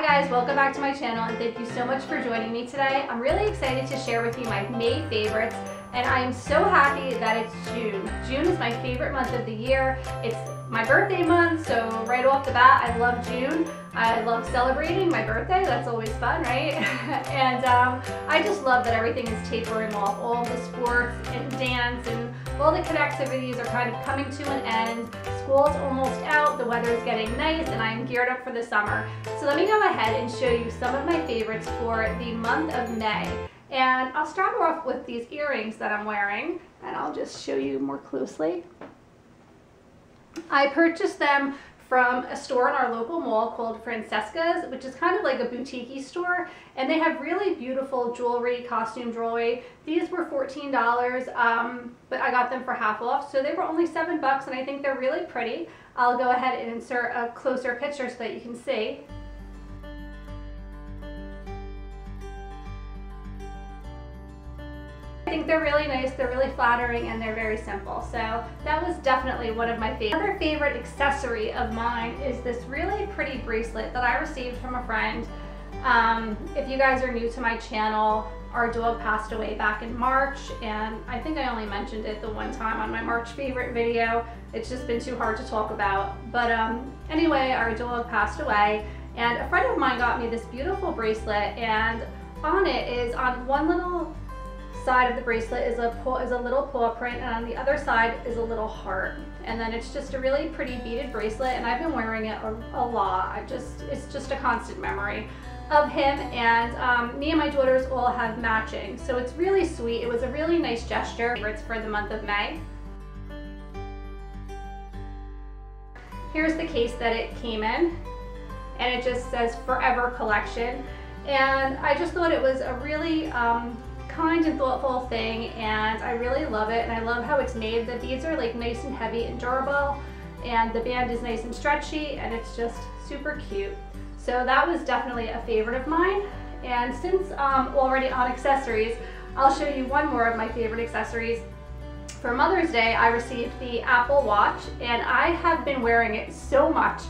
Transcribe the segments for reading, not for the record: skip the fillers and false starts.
Hi guys, welcome back to my channel and thank you so much for joining me today. I'm really excited to share with you my May favorites and I am so happy that it's June. June is my favorite month of the year. It's my birthday month, so right off the bat I love June. I love celebrating my birthday, that's always fun, right? And I just love that everything is tapering off. All the sports and dance and all the kid activities are kind of coming to an end. School's almost out, the weather is getting nice, and I'm geared up for the summer. So let me go ahead and show you some of my favorites for the month of May. And I'll start off with these earrings that I'm wearing, and I'll just show you more closely. I purchased them from a store in our local mall called Francesca's, which is kind of like a boutique-y store, and they have really beautiful jewelry, costume jewelry. These were $14, but I got them for half off, so they were only $7, and I think they're really pretty. I'll go ahead and insert a closer picture so that you can see. I think they're really nice, they're really flattering, and they're very simple. So that was definitely one of my favorites. Another favorite accessory of mine is this really pretty bracelet that I received from a friend. If you guys are new to my channel, our dog passed away back in March, and I think I only mentioned it the one time on my March favorite video. It's just been too hard to talk about. But anyway, our dog passed away, and a friend of mine got me this beautiful bracelet, and on it is, on one little side of the bracelet is a little paw print, and on the other side is a little heart, and then it's just a really pretty beaded bracelet, and I've been wearing it a lot. It's just a constant memory of him, and me and my daughters all have matching, so it's really sweet. It was a really nice gesture. It's for the month of May. Here's the case that it came in, and it just says Forever Collection, and I just thought it was a really kind and thoughtful thing, and I really love it, and I love how it's made. The beads are like nice and heavy and durable, and the band is nice and stretchy, and it's just super cute. So that was definitely a favorite of mine. And since I'm already on accessories, I'll show you one more of my favorite accessories. For Mother's Day, I received the Apple Watch, and I have been wearing it so much.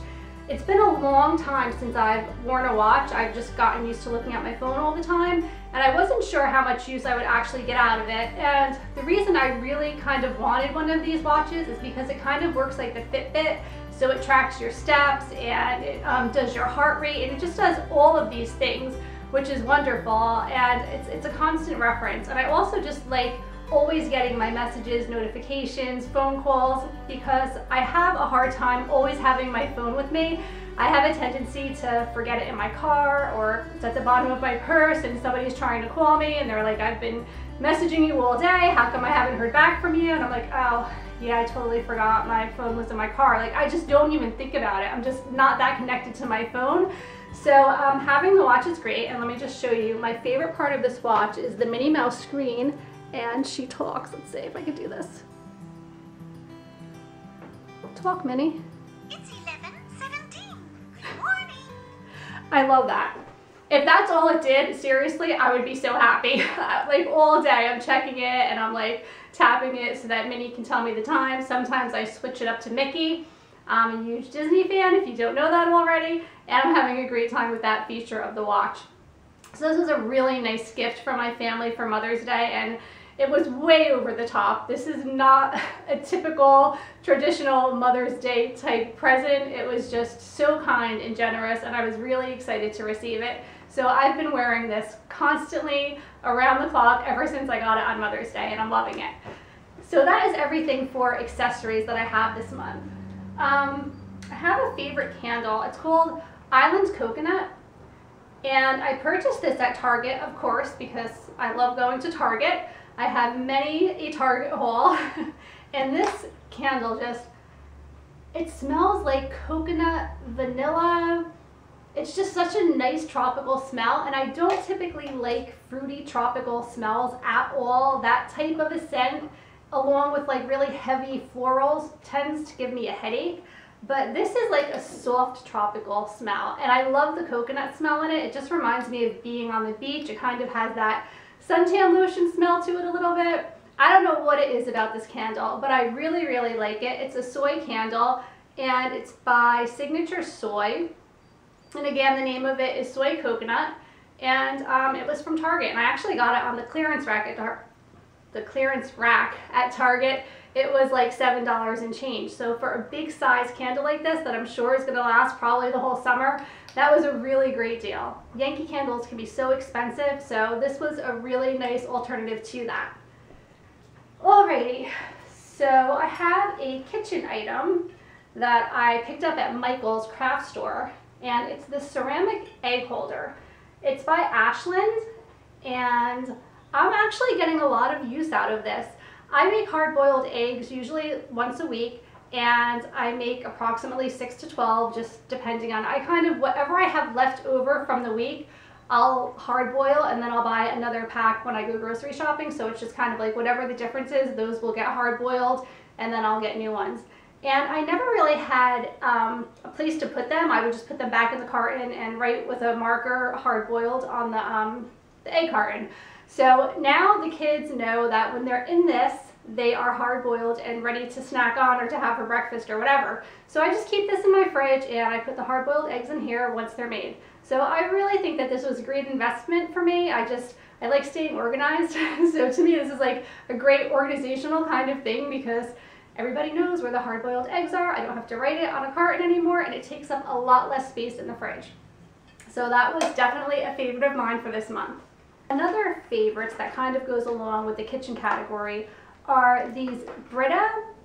It's been a long time since I've worn a watch. I've just gotten used to looking at my phone all the time, and I wasn't sure how much use I would actually get out of it. And the reason I really kind of wanted one of these watches is because it kind of works like the Fitbit, so it tracks your steps, and it does your heart rate, and it just does all of these things, which is wonderful, and it's a constant reference. And I also just like always getting my messages, notifications, phone calls, because I have a hard time always having my phone with me. I have a tendency to forget it in my car, or it's at the bottom of my purse and somebody's trying to call me and they're like, I've been messaging you all day, how come I haven't heard back from you? And I'm like, oh yeah, I totally forgot my phone was in my car. Like, I just don't even think about it. I'm just not that connected to my phone. So having the watch is great, and let me just show you. My favorite part of this watch is the Minnie Mouse screen, and she talks. Let's see if I can do this. Talk, Minnie. It's 11:17. Good morning. I love that. If that's all it did, seriously, I would be so happy. Like all day I'm checking it, and I'm like tapping it so that Minnie can tell me the time. Sometimes I switch it up to Mickey. I'm a huge Disney fan, if you don't know that already, and I'm having a great time with that feature of the watch. So this was a really nice gift from my family for Mother's Day, and it was way over the top. This is not a typical traditional Mother's Day type present. It was just so kind and generous, and I was really excited to receive it. So I've been wearing this constantly around the clock ever since I got it on Mother's Day, and I'm loving it. So that is everything for accessories that I have this month. I have a favorite candle. It's called Island Coconut. And I purchased this at Target, of course, because I love going to Target. I have many a Target haul. And this candle just, it smells like coconut, vanilla. It's just such a nice tropical smell, and I don't typically like fruity tropical smells at all. That type of a scent, along with like really heavy florals, tends to give me a headache. But this is like a soft tropical smell, and I love the coconut smell in it. It just reminds me of being on the beach. It kind of has that suntan lotion smell to it a little bit. I don't know what it is about this candle, but I really, really like it. It's a soy candle, and it's by Signature Soy. And again, the name of it is Soy Coconut, and it was from Target, and I actually got it on the clearance rack at Target. It was like $7 and change. So for a big size candle like this that I'm sure is going to last probably the whole summer, that was a really great deal. Yankee Candles can be so expensive, so this was a really nice alternative to that. Alrighty, so I have a kitchen item that I picked up at Michael's craft store, and it's the ceramic egg holder. It's by Ashland, and I'm actually getting a lot of use out of this. I make hard-boiled eggs usually once a week, and I make approximately 6 to 12, just depending on, I kind of, whatever I have left over from the week, I'll hard-boil, and then I'll buy another pack when I go grocery shopping, so it's just kind of like whatever the difference is, those will get hard-boiled, and then I'll get new ones. And I never really had a place to put them. I would just put them back in the carton and write with a marker hard-boiled on the egg carton. So now the kids know that when they're in this, they are hard-boiled and ready to snack on or to have for breakfast or whatever. So I just keep this in my fridge, and I put the hard-boiled eggs in here once they're made. So I really think that this was a great investment for me. I like staying organized. So to me, this is like a great organizational kind of thing, because everybody knows where the hard-boiled eggs are. I don't have to write it on a carton anymore, and it takes up a lot less space in the fridge. So that was definitely a favorite of mine for this month. Another favorites that kind of goes along with the kitchen category are these Brita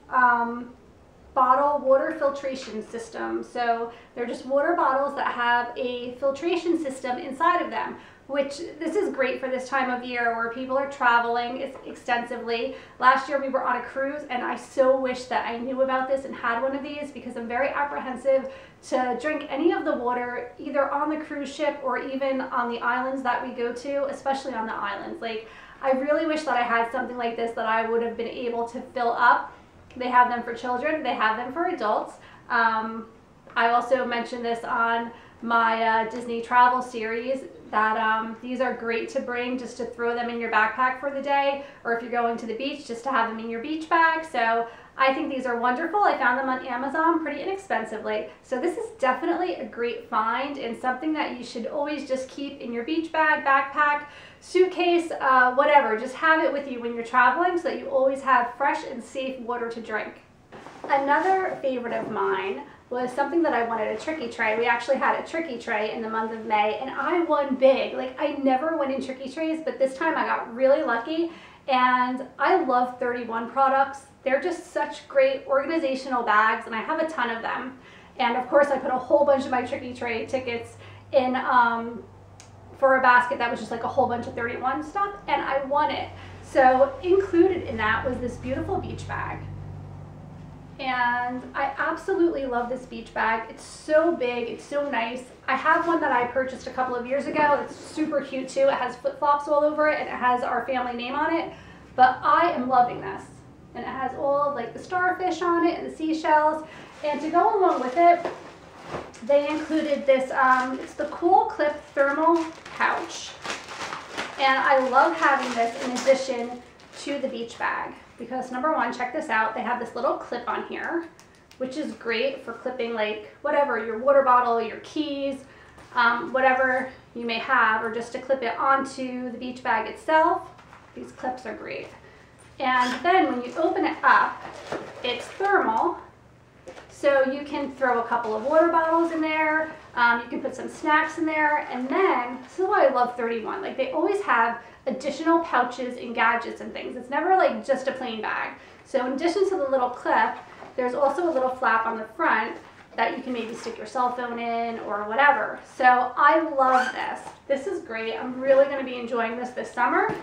bottle water filtration system. So they're just water bottles that have a filtration system inside of them, which this is great for this time of year where people are traveling extensively. Last year we were on a cruise, and I so wish that I knew about this and had one of these, because I'm very apprehensive to drink any of the water either on the cruise ship or even on the islands that we go to, especially on the islands. Like, I really wish that I had something like this that I would have been able to fill up. They have them for children, they have them for adults. I also mentioned this on my Disney travel series, that these are great to bring, just to throw them in your backpack for the day, or if you're going to the beach, just to have them in your beach bag. So I think these are wonderful. I found them on Amazon pretty inexpensively. So this is definitely a great find, and something that you should always just keep in your beach bag, backpack, suitcase, whatever. Just have it with you when you're traveling, so that you always have fresh and safe water to drink. Another favorite of mine was something that I wanted, a tricky tray. We actually had a tricky tray in the month of May, and I won big. Like, I never win in tricky trays, but this time I got really lucky, and I love 31 products. They're just such great organizational bags, and I have a ton of them. And of course I put a whole bunch of my tricky tray tickets in for a basket that was just like a whole bunch of 31 stuff, and I won it. So included in that was this beautiful beach bag. And I absolutely love this beach bag. It's so big, it's so nice. I have one that I purchased a couple of years ago. It's super cute too. It has flip-flops all over it, and it has our family name on it. But I am loving this. And it has all like the starfish on it and the seashells. And to go along with it, they included this, it's the Cool Clip Thermal Pouch. And I love having this in addition to the beach bag. Because number one, check this out, they have this little clip on here, which is great for clipping like whatever, your water bottle, your keys, whatever you may have, or just to clip it onto the beach bag itself. These clips are great. And then when you open it up, it's thermal, so you can throw a couple of water bottles in there, you can put some snacks in there, and then, this is why I love 31, like they always have additional pouches and gadgets and things. It's never like just a plain bag. So in addition to the little clip, there's also a little flap on the front that you can maybe stick your cell phone in or whatever. So I love this. This is great. I'm really going to be enjoying this summer.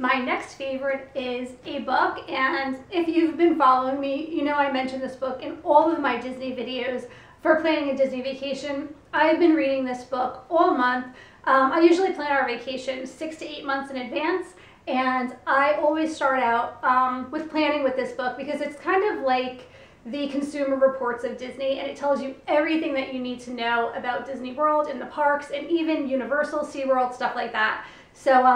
My next favorite is a book, and if you've been following me, you know I mentioned this book in all of my Disney videos for planning a Disney vacation. I've been reading this book all month. I usually plan our vacation 6 to 8 months in advance, and I always start out with planning with this book, because it's kind of like the Consumer Reports of Disney, and it tells you everything that you need to know about Disney World and the parks and even Universal, SeaWorld, stuff like that. So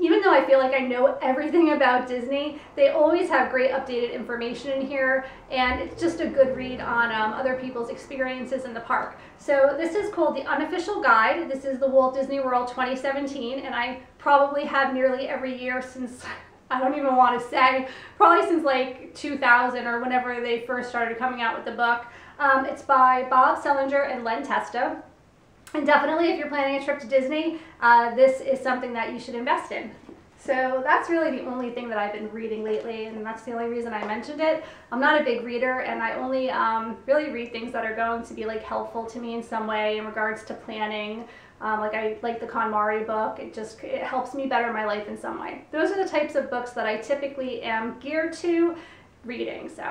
even though I feel like I know everything about Disney, they always have great updated information in here, and it's just a good read on other people's experiences in the park. So this is called The Unofficial Guide. This is the Walt Disney World 2017, and I probably have nearly every year since, I don't even want to say, probably since like 2000 or whenever they first started coming out with the book. It's by Bob Selinger and Len Testa. And definitely, if you're planning a trip to Disney, this is something that you should invest in. So that's really the only thing that I've been reading lately, and that's the only reason I mentioned it. I'm not a big reader, and I only really read things that are going to be like helpful to me in some way in regards to planning. Like I like the KonMari book. It helps me better my life in some way. Those are the types of books that I typically am geared to reading. So,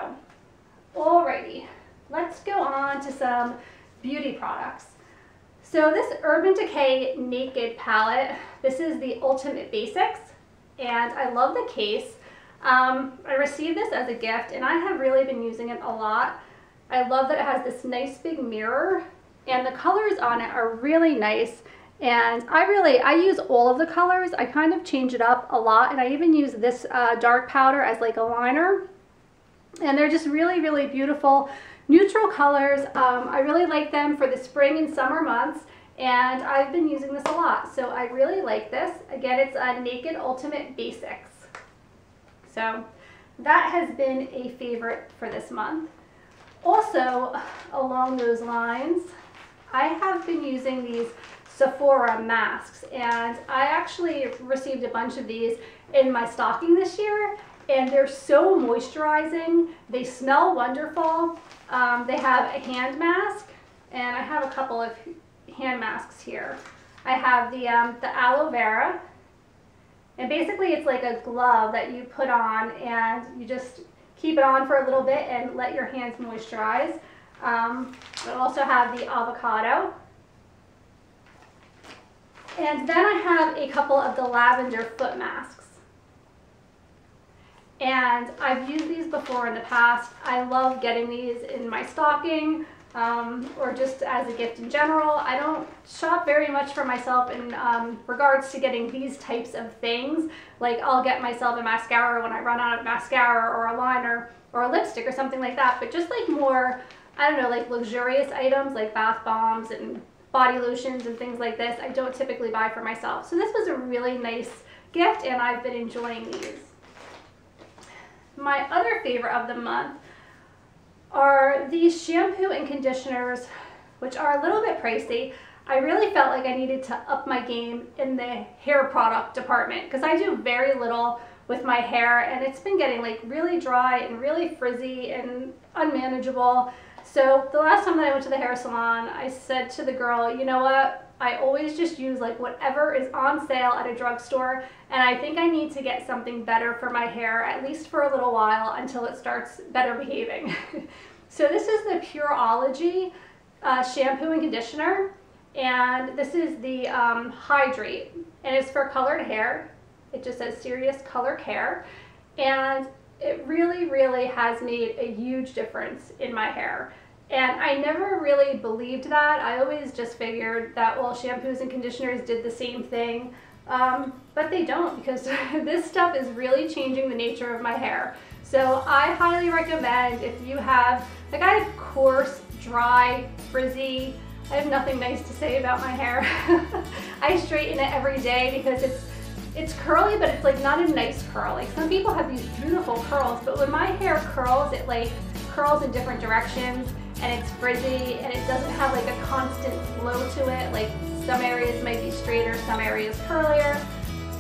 alrighty, let's go on to some beauty products. So this Urban Decay Naked Palette, this is the Ultimate Basics, and I love the case. I received this as a gift, and I have really been using it a lot. I love that it has this nice big mirror, and the colors on it are really nice, and I use all of the colors. I kind of change it up a lot, and I even use this dark powder as like a liner, and they're just really, really beautiful. Neutral colors, I really like them for the spring and summer months, and I've been using this a lot, so I really like this. Again, it's a Naked Ultimate Basics. So that has been a favorite for this month. Also, along those lines, I have been using these Sephora masks, and I actually received a bunch of these in my stocking this year, and they're so moisturizing. They smell wonderful. They have a hand mask, and I have a couple of hand masks here. I have the aloe vera, and basically it's like a glove that you put on, and you just keep it on for a little bit and let your hands moisturize. I also have the avocado. And then I have a couple of the lavender foot masks. And I've used these before in the past. I love getting these in my stocking or just as a gift in general. I don't shop very much for myself in regards to getting these types of things. Like I'll get myself a mascara when I run out of mascara or a liner or a lipstick or something like that. But just like more, I don't know, like luxurious items like bath bombs and body lotions and things like this, I don't typically buy for myself. So this was a really nice gift, and I've been enjoying these. My other favorite of the month are these shampoo and conditioners, which are a little bit pricey. I really felt like I needed to up my game in the hair product department because I do very little with my hair, and it's been getting like really dry and really frizzy and unmanageable. So the last time that I went to the hair salon, I said to the girl, you know what? I always just use like whatever is on sale at a drugstore, and I think I need to get something better for my hair, at least for a little while, until it starts better behaving. So this is the Pureology shampoo and conditioner, and this is the Hydrate, and it's for colored hair. It just says Serious Color Care, and it really, really has made a huge difference in my hair. And I never really believed that. I always just figured that, well, shampoos and conditioners did the same thing, but they don't, because this stuff is really changing the nature of my hair. So I highly recommend, if you have, like I have coarse, dry, frizzy, I have nothing nice to say about my hair. I straighten it every day because it's curly, but it's like not a nice curl. Like some people have these beautiful curls, but when my hair curls, it like curls in different directions, and it's frizzy, and it doesn't have like a constant flow to it. Like some areas might be straighter, some areas curlier.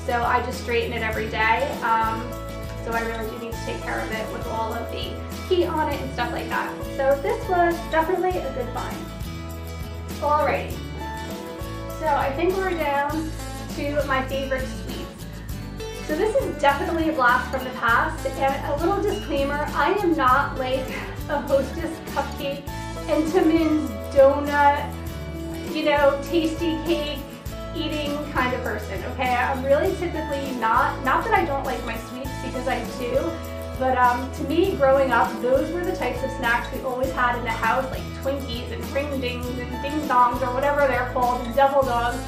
So I just straighten it every day. So I really do need to take care of it with all of the heat on it and stuff like that. So this was definitely a good find. Alrighty. So I think we're down to my favorite sweets. So this is definitely a blast from the past, and a little disclaimer, I am not like a Hostess cupcake, Entenmann's donut, you know, Tasty Cake eating kind of person, okay? I'm really typically not that I don't like my sweets, because I do, but to me, growing up, those were the types of snacks we always had in the house, like Twinkies and Ring Dings and Ding Dongs or whatever they're called, and Devil Dogs,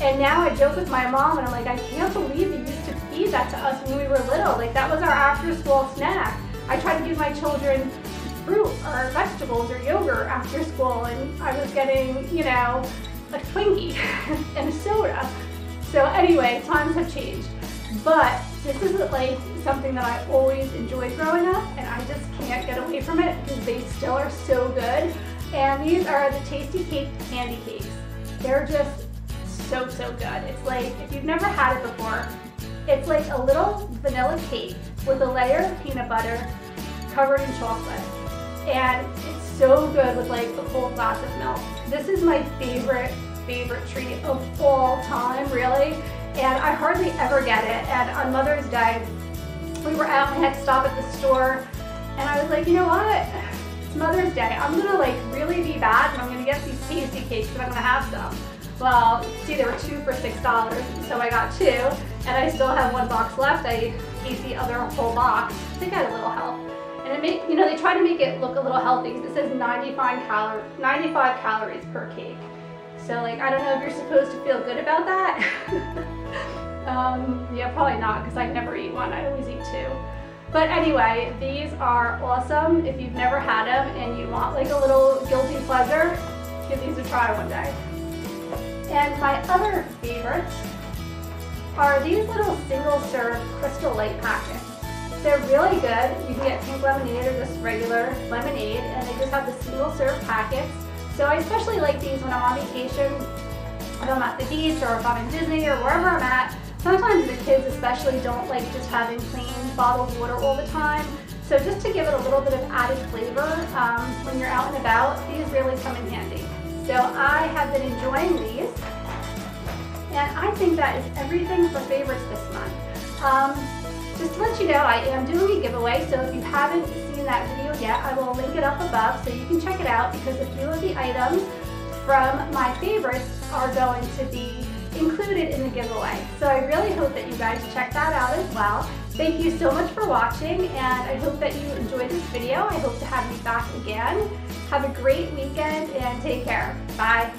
and now I joke with my mom and I'm like, I can't believe you feed that to us when we were little. Like, that was our after-school snack. I tried to give my children fruit or vegetables or yogurt after school, and I was getting, you know, a Twinkie and a soda. So anyway, times have changed. But this is like something that I always enjoyed growing up, and I just can't get away from it because they still are so good. And these are the Tasty Cake candy cakes. They're just so good. It's like, if you've never had it before, it's like a little vanilla cake with a layer of peanut butter covered in chocolate. And it's so good with like a cold glass of milk. This is my favorite treat of all time, really. And I hardly ever get it. And on Mother's Day, we were out and I had to stop at the store. And I was like, you know what? It's Mother's Day. I'm gonna like really be bad and I'm gonna get these Tasty Cakes and I'm gonna have some. Well, see, there were 2 for $6, so I got 2, and I still have 1 box left. I ate the other whole box. I think I had a little help. And it made, you know, they try to make it look a little healthy because it says 95 calories per cake. So like, I don't know if you're supposed to feel good about that. Yeah, probably not, because I never eat 1, I always eat 2. But anyway, these are awesome. If you've never had them and you want like a little guilty pleasure, give these a try one day. And my other favorites are these little single-serve Crystal Light packets. They're really good. You can get pink lemonade or just regular lemonade, and they just have the single-serve packets. So I especially like these when I'm on vacation, if I'm at the beach or if I'm in Disney or wherever I'm at. Sometimes the kids especially don't like just having plain bottled water all the time. So just to give it a little bit of added flavor when you're out and about, these really come in handy. So I have been enjoying these, and I think that is everything for favorites this month. Just to let you know, I am doing a giveaway, so if you haven't seen that video yet, I will link it up above so you can check it out, because a few of the items from my favorites are going to be included in the giveaway. So I really hope that you guys check that out as well. Thank you so much for watching, and I hope that you enjoyed this video. I hope to have you back again. Have a great weekend and take care. Bye.